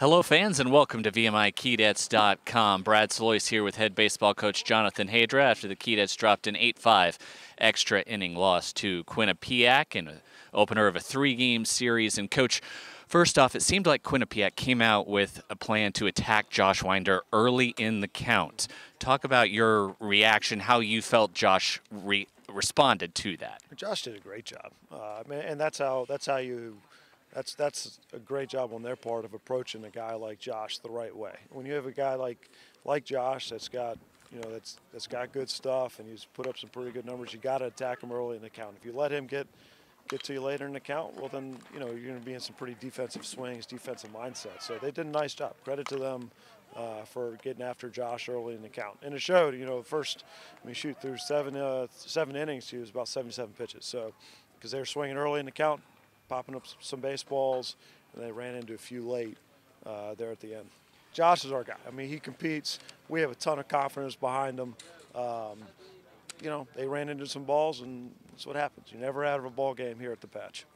Hello, fans, and welcome to VMIKeyDets.com. Brad Sloyce here with head baseball coach Jonathan Hadra after the Keydets dropped an 8-5 extra inning loss to Quinnipiac in an opener of a 3-game series. And, Coach, first off, it seemed like Quinnipiac came out with a plan to attack Josh Winder early in the count. Talk about your reaction, how you felt Josh responded to that. Josh did a great job, and that's a great job on their part of approaching a guy like Josh the right way. When you have a guy like Josh that's got, you know, that's got good stuff and he's put up some pretty good numbers, you got to attack him early in the count. If you let him get to you later in the count, well then, you know, you're going to be in some pretty defensive swings, defensive mindset. So they did a nice job. Credit to them for getting after Josh early in the count, and it showed. You know, first, I mean, shoot, through seven innings, he was about 77 pitches. So because they were swinging early in the count, popping up some baseballs, and they ran into a few late there at the end. Josh is our guy. I mean, he competes. We have a ton of confidence behind him. You know, they ran into some balls, and that's what happens. You're never out of a ball game here at the patch.